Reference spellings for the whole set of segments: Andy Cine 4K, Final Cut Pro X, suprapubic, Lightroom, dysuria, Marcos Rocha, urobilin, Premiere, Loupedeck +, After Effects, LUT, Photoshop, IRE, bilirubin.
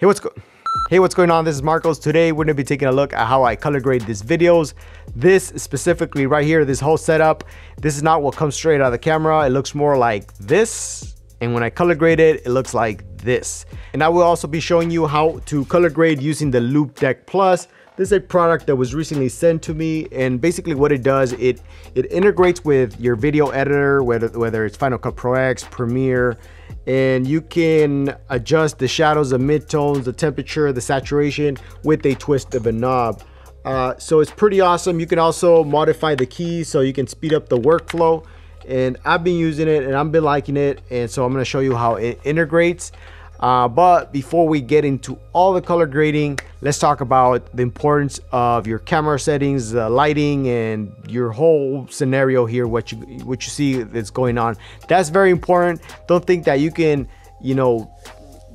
Hey, what's going on? This is Marcos. Today, we're gonna be taking a look at how I color grade these videos. This specifically right here, this whole setup, this is not what comes straight out of the camera. It looks more like this. And when I color grade it, it looks like this. And I will also be showing you how to color grade using the Loupedeck +. This is a product that was recently sent to me, and basically what it does, it integrates with your video editor, whether it's Final Cut Pro X, Premiere, and you can adjust the shadows, the midtones, the temperature, the saturation with a twist of a knob. So it's pretty awesome. You can also modify the keys so you can speed up the workflow. And I've been using it and I've been liking it, and so I'm going to show you how it integrates. But before we get into all the color grading, let's talk about the importance of your camera settings, lighting, and your whole scenario here, what you see that's going on. That's very important. Don't think that you can, you know,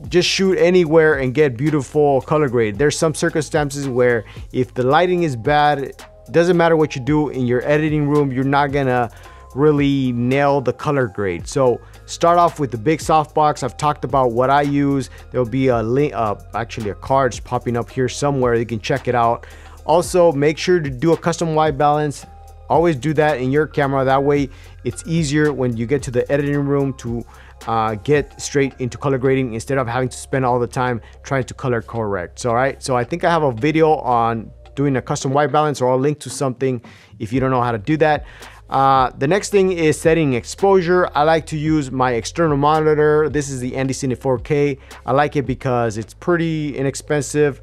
just shoot anywhere and get beautiful color grade. There's some circumstances where if the lighting is bad, it doesn't matter what you do in your editing room, you're not gonna really nail the color grade. So start off with the big softbox. I've talked about what I use. There'll be a link, actually a card's popping up here somewhere. You can check it out. Also, make sure to do a custom white balance. Always do that in your camera. That way it's easier when you get to the editing room to get straight into color grading instead of having to spend all the time trying to color correct. All right, so I think I have a video on doing a custom white balance, or I'll link to something if you don't know how to do that. The next thing is setting exposure. I like to use my external monitor. This is the Andy Cine 4K. I like it because it's pretty inexpensive.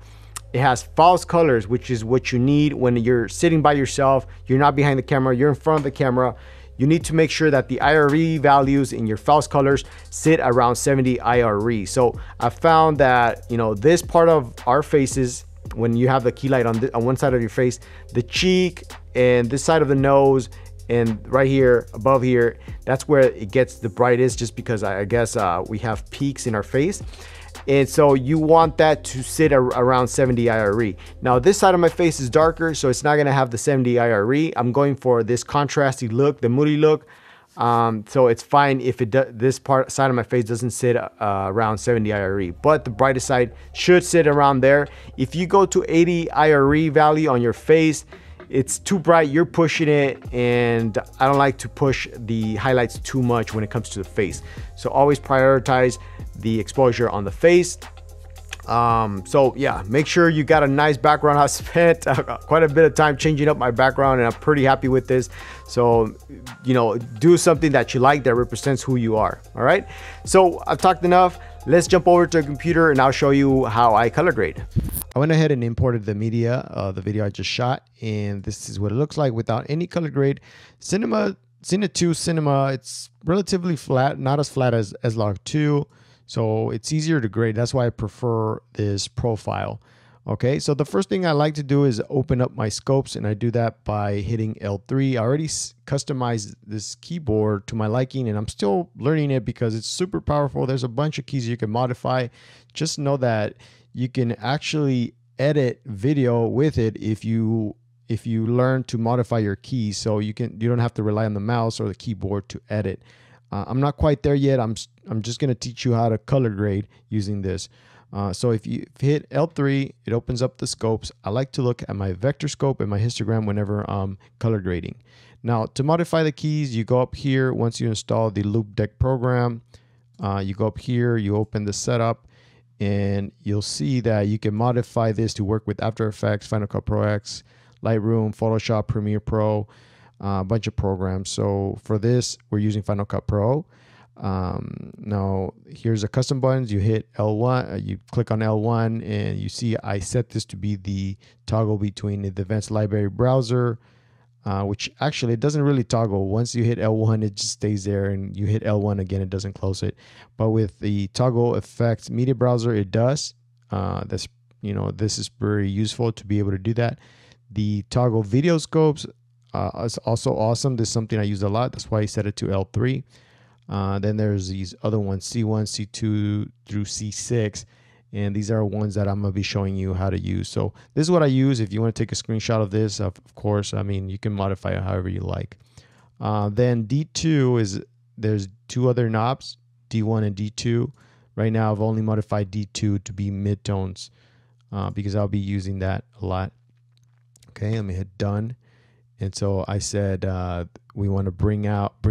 It has false colors, which is what you need when you're sitting by yourself. You're not behind the camera, you're in front of the camera. You need to make sure that the IRE values in your false colors sit around 70 IRE. So I found that, you know, this part of our faces, when you have the key light on one side of your face, the cheek and this side of the nose, and right here, above here, that's where it gets the brightest, just because I guess we have peaks in our face. And so you want that to sit around 70 IRE. Now this side of my face is darker, so it's not gonna have the 70 IRE. I'm going for this contrasty look, the moody look. So it's fine if it this side of my face doesn't sit around 70 IRE, but the brightest side should sit around there. If you go to 80 IRE value on your face, it's too bright, you're pushing it, and I don't like to push the highlights too much when it comes to the face. So always prioritize the exposure on the face. So yeah, make sure you got a nice background. I spent quite a bit of time changing up my background, and I'm pretty happy with this. So, you know, do something that you like that represents who you are, all right? So I've talked enough. Let's jump over to a computer and I'll show you how I color grade. I went ahead and imported the media of the video I just shot, and this is what it looks like without any color grade. Cinema Cine 2, it's relatively flat, not as flat as Log 2, so it's easier to grade. That's why I prefer this profile. Okay, so the first thing I like to do is open up my scopes, and I do that by hitting L3. I already customized this keyboard to my liking, and I'm still learning it because it's super powerful. There's a bunch of keys you can modify. Just know that you can actually edit video with it if you learn to modify your keys, so you don't have to rely on the mouse or the keyboard to edit. I'm not quite there yet. I'm just gonna teach you how to color grade using this. So if you hit L3, it opens up the scopes. I like to look at my vector scope and my histogram whenever I'm color grading. Now, to modify the keys, you go up here. Once you install the Loupedeck program, you go up here, you open the setup, and you'll see that you can modify this to work with After Effects, Final Cut Pro X, Lightroom, Photoshop, Premiere Pro, a bunch of programs. So for this, we're using Final Cut Pro. Now here's the custom buttons. You hit L1, you click on L1, and you see I set this to be the toggle between the advanced library browser, which actually it doesn't really toggle. Once you hit L1, it just stays there, and you hit L1 again, it doesn't close it. But with the toggle effects media browser, it does. That's, you know, this is very useful to be able to do that. The toggle video scopes is also awesome. This is something I use a lot. That's why I set it to L3. Then there's these other ones, C1, C2 through C6, and these are ones that I'm gonna be showing you how to use. So this is what I use. If you want to take a screenshot of this, of course, I mean, you can modify it however you like. Then D2 there's two other knobs, D1 and D2. Right now I've only modified D2 to be midtones because I'll be using that a lot. Okay, let me hit done. And so I said we want to bring up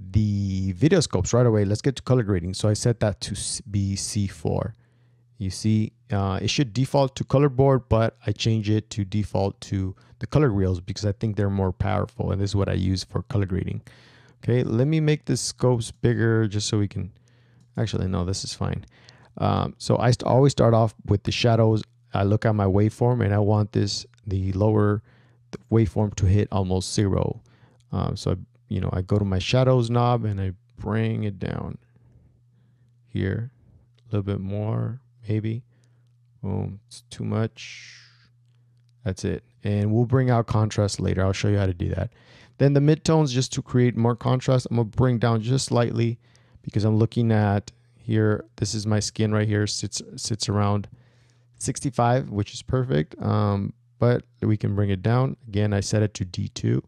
the video scopes right away. Let's get to color grading. So I set that to be C4. You see, it should default to color board, but I change it to default to the color wheels because I think they're more powerful, and this is what I use for color grading. Okay, let me make the scopes bigger just so we can, actually no, this is fine. So I always start off with the shadows. I look at my waveform and I want the lower waveform to hit almost zero. So you know, I go to my shadows knob and I bring it down here a little bit more, maybe. Boom, it's too much. That's it. And we'll bring out contrast later. I'll show you how to do that. Then the midtones, just to create more contrast, I'm gonna bring down just slightly because I'm looking at here. This is my skin right here, sits around 65, which is perfect. But we can bring it down. Again, I set it to D2.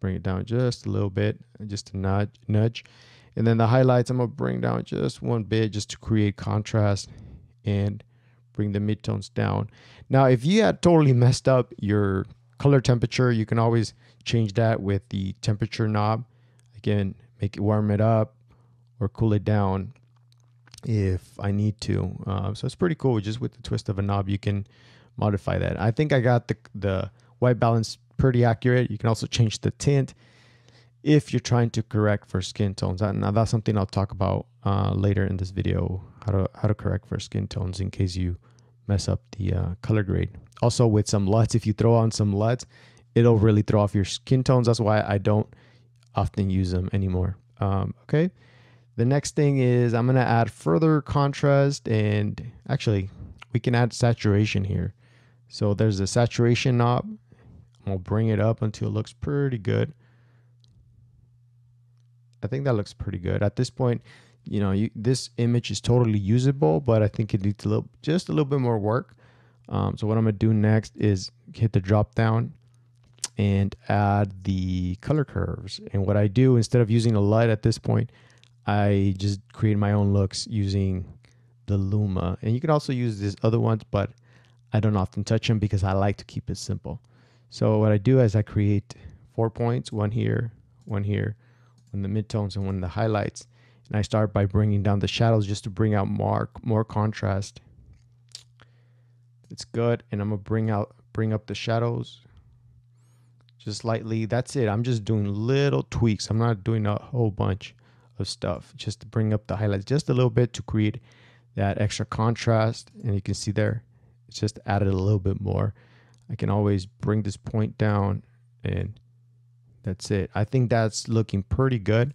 Bring it down just a little bit, just a nudge. And then the highlights, I'm gonna bring down just one bit just to create contrast and bring the midtones down. Now, if you had totally messed up your color temperature, you can always change that with the temperature knob. Again, make it warm it up or cool it down if I need to. So it's pretty cool. Just with the twist of a knob, you can modify that. I think I got the white balance pretty accurate. You can also change the tint if you're trying to correct for skin tones. Now that's something I'll talk about later in this video, how to correct for skin tones in case you mess up the color grade. Also with some LUTs, if you throw on some LUTs, it'll really throw off your skin tones. That's why I don't often use them anymore. Okay, the next thing is I'm gonna add further contrast, and actually we can add saturation here. So there's a saturation knob. I'm gonna bring it up until it looks pretty good. I think that looks pretty good. At this point, you know, this image is totally usable, but I think it needs just a little bit more work. So what I'm gonna do next is hit the drop down and add the color curves. And what I do, instead of using a LUT at this point, I just create my own looks using the Luma. And you can also use these other ones, but I don't often touch them because I like to keep it simple. So what I do is I create 4 points, one here, one in the midtones, and one in the highlights. And I start by bringing down the shadows just to bring out more contrast. It's good, and I'm gonna bring up the shadows just lightly. That's it. I'm just doing little tweaks. I'm not doing a whole bunch of stuff, just to bring up the highlights just a little bit to create that extra contrast. And you can see there, it's just added a little bit more. I can always bring this point down, and that's it. I think that's looking pretty good.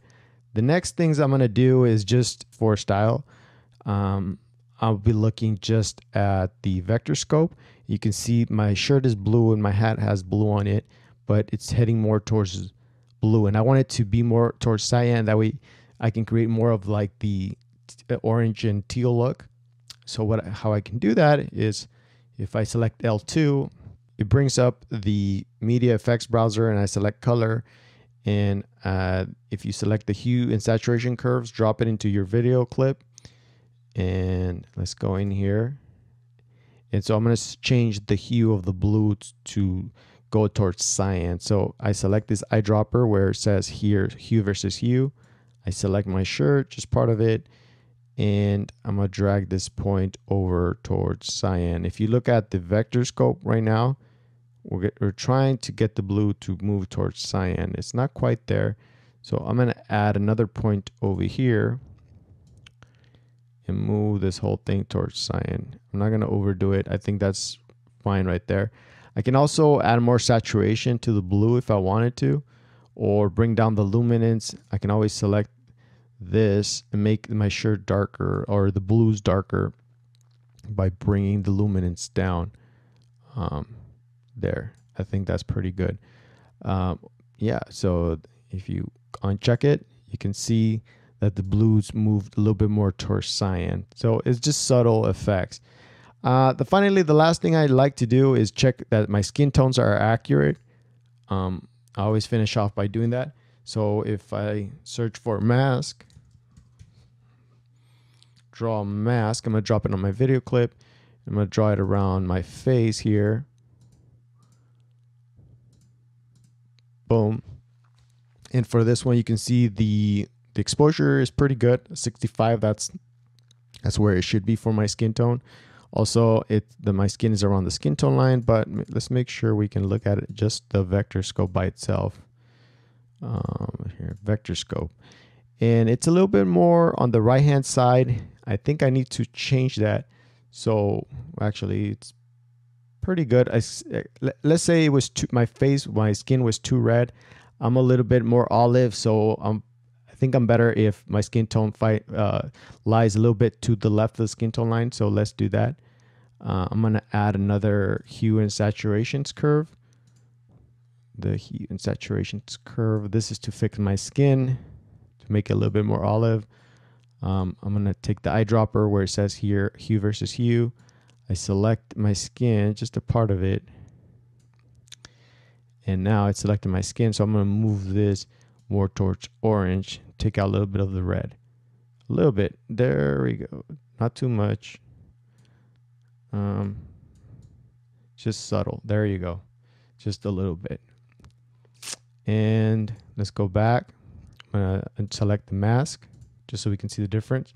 The next things I'm gonna do is just for style. I'll be looking just at the vector scope. You can see my shirt is blue and my hat has blue on it, but it's heading more towards blue. And I want it to be more towards cyan. That way I can create more of like the orange and teal look. So how I can do that is if I select L2, it brings up the media effects browser, and I select color. And if you select the hue and saturation curves, drop it into your video clip. And let's go in here. And so I'm gonna change the hue of the blue to go towards cyan. So I select this eyedropper where it says here, hue versus hue. I select my shirt, just part of it. And I'm gonna drag this point over towards cyan. If you look at the vector scope right now, we're trying to get the blue to move towards cyan. It's not quite there. So I'm gonna add another point over here and move this whole thing towards cyan. I'm not gonna overdo it. I think that's fine right there. I can also add more saturation to the blue if I wanted to, or bring down the luminance. I can always select this and make my shirt darker or the blues darker by bringing the luminance down. There, I think that's pretty good. Yeah, so if you uncheck it, you can see that the blues moved a little bit more towards cyan. So it's just subtle effects. Finally, the last thing I like to do is check that my skin tones are accurate. I always finish off by doing that. So if I search for mask, draw a mask. I'm going to drop it on my video clip. I'm going to draw it around my face here. Boom. And for this one, you can see the exposure is pretty good. 65, that's where it should be for my skin tone. Also, my skin is around the skin tone line, but let's make sure we can look at it, just the vector scope by itself. Here, vector scope. And it's a little bit more on the right-hand side. I think I need to change that. So actually, it's pretty good. Let's say it was my skin was too red. I'm a little bit more olive, so I think I'm better if my skin tone lies a little bit to the left of the skin tone line. So let's do that. I'm going to add another hue and saturations curve. The hue and saturations curve. This is to fix my skin, to make it a little bit more olive. I'm going to take the eyedropper where it says here, hue versus hue. I select my skin, just a part of it. And now it's selected my skin. So I'm going to move this more towards orange. Take out a little bit of the red. A little bit. There we go. Not too much. Just subtle. There you go. Just a little bit. And let's go back. I'm going to select the mask just so we can see the difference.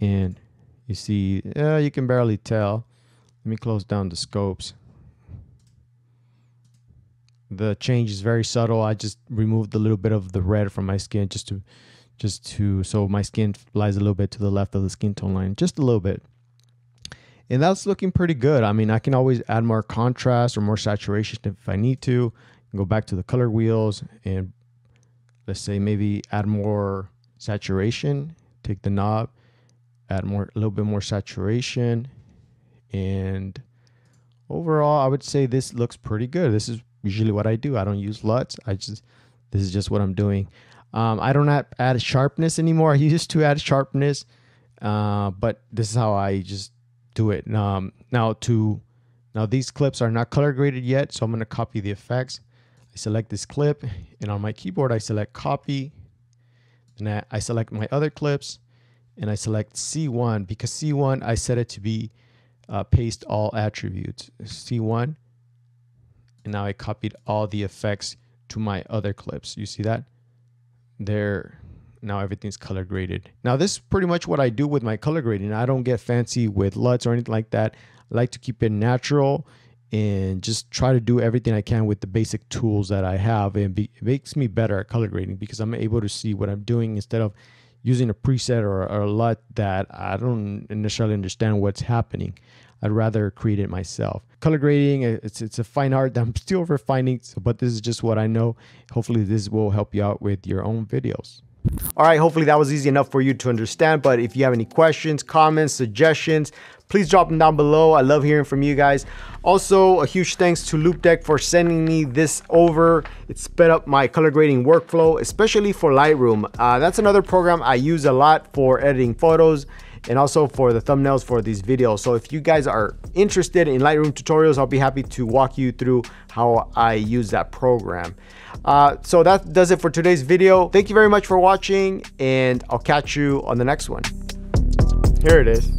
And you see, you can barely tell. Let me close down the scopes. The change is very subtle. I just removed a little bit of the red from my skin so my skin lies a little bit to the left of the skin tone line, just a little bit. And that's looking pretty good. I mean, I can always add more contrast or more saturation if I need to. I can go back to the color wheels and let's say maybe add more saturation. Take the knob, add a little bit more saturation. And overall, I would say this looks pretty good. This is usually what I do. I don't use LUTs. This is just what I'm doing. I don't add sharpness anymore. I used to add sharpness, but this is how I just do it. Now these clips are not color graded yet, so I'm going to copy the effects. I select this clip, and on my keyboard I select copy, and I select my other clips, and I select C1 because C1 I set it to be paste all attributes. C1. And now I copied all the effects to my other clips. You see that? There. Now everything's color graded. Now this is pretty much what I do with my color grading. I don't get fancy with LUTs or anything like that. I like to keep it natural and just try to do everything I can with the basic tools that I have. And it makes me better at color grading because I'm able to see what I'm doing instead of using a preset or a LUT that I don't necessarily understand what's happening. I'd rather create it myself. Color grading, it's a fine art that I'm still refining, but this is just what I know. Hopefully this will help you out with your own videos. All right, hopefully that was easy enough for you to understand, but if you have any questions, comments, suggestions, please drop them down below. I love hearing from you guys. Also, a huge thanks to Loupedeck for sending me this over. It sped up my color grading workflow, especially for Lightroom. That's another program I use a lot for editing photos and also for the thumbnails for these videos. So if you guys are interested in Lightroom tutorials, I'll be happy to walk you through how I use that program. So that does it for today's video. Thank you very much for watching, and I'll catch you on the next one. Here it is.